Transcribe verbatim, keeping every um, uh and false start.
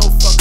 no fuck.